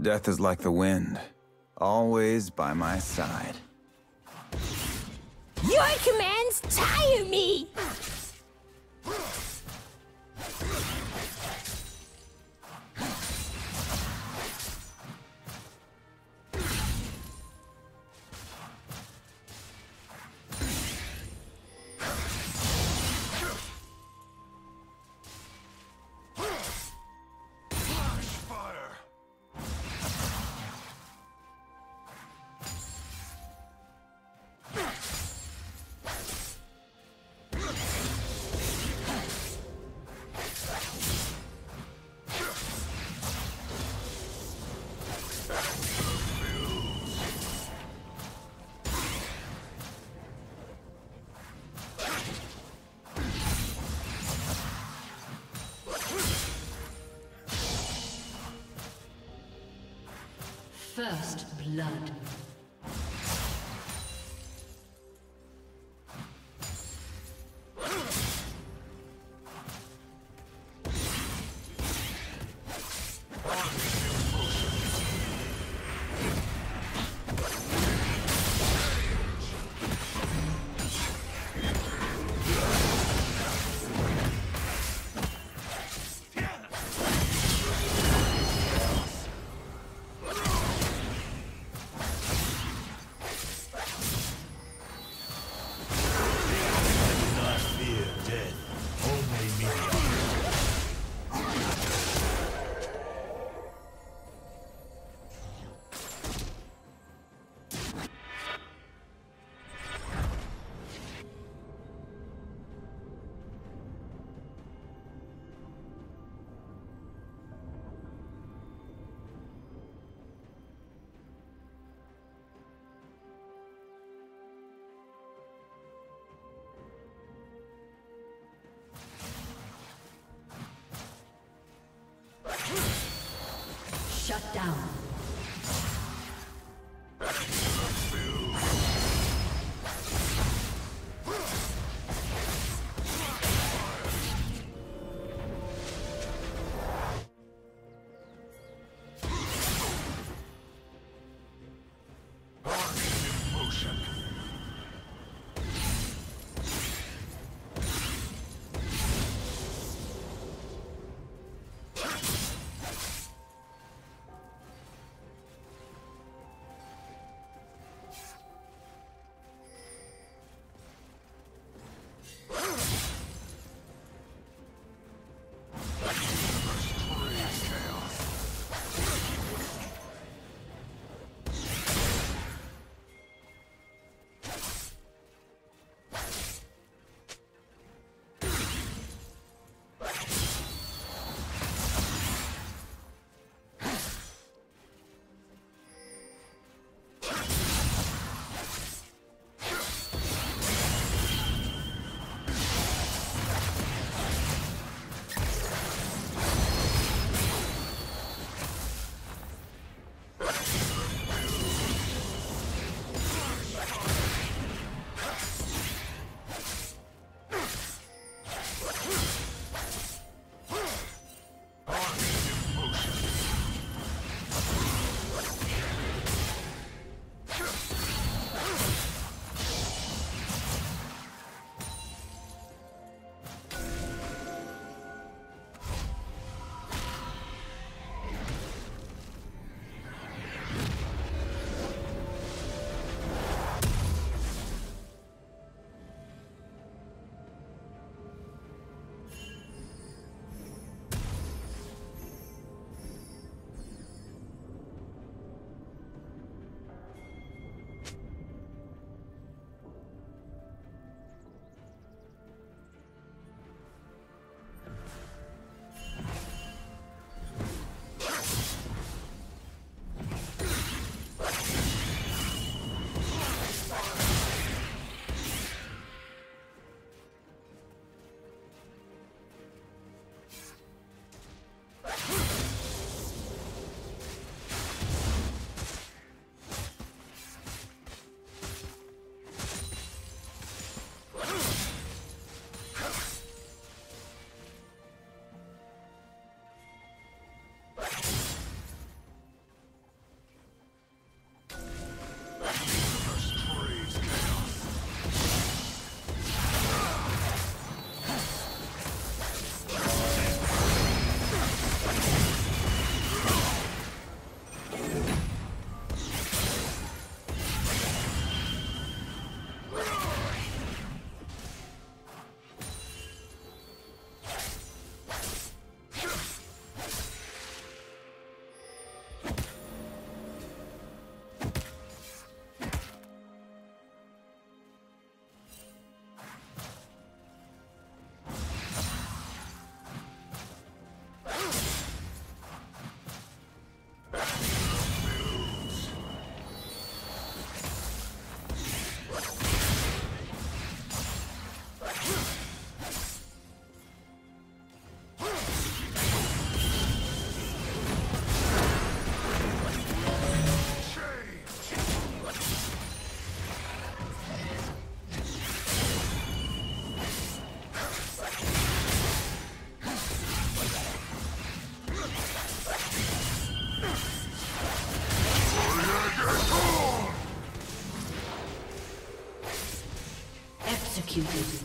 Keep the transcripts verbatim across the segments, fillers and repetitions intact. Death is like the wind, always by my side. Your commands tire me! First blood. Shut down. Incubus.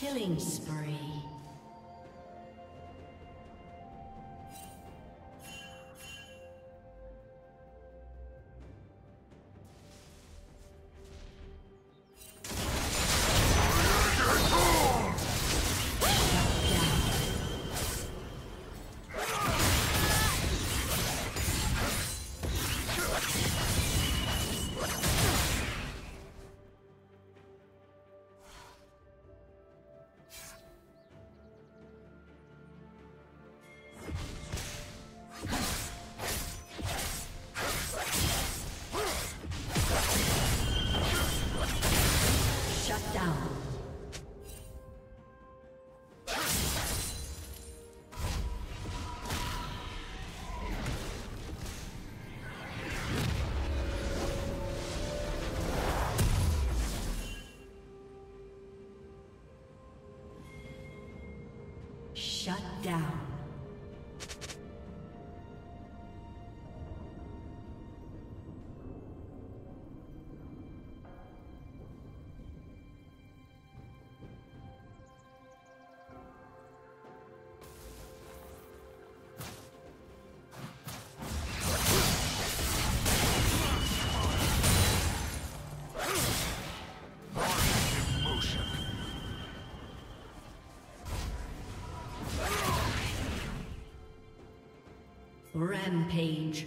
Killing spree. Shut down. Rampage. Change.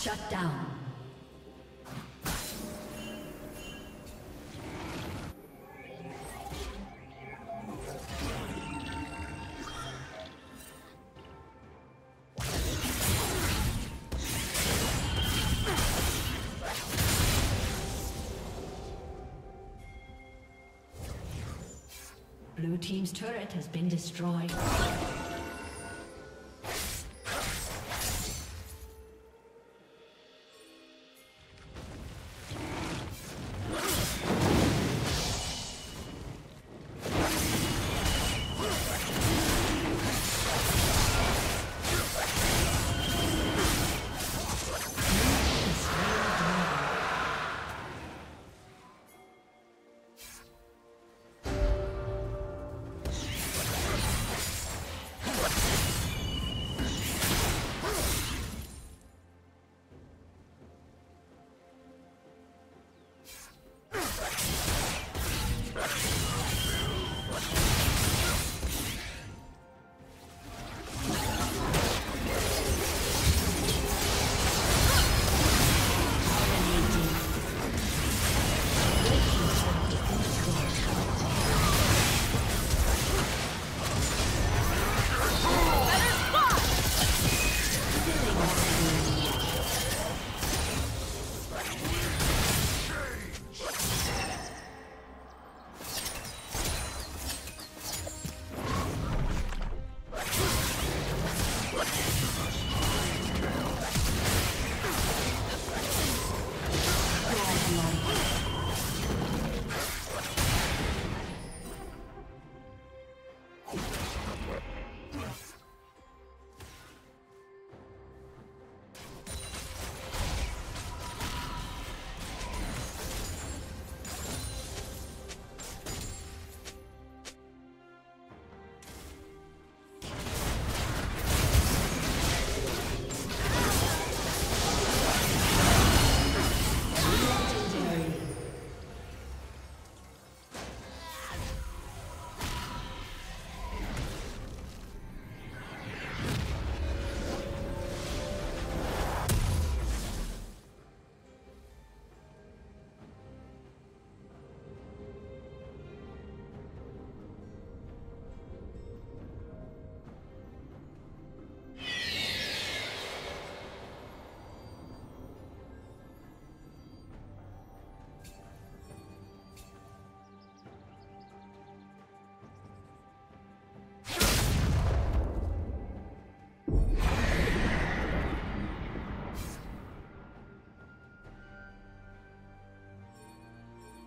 Shut down. Blue team's turret has been destroyed. Red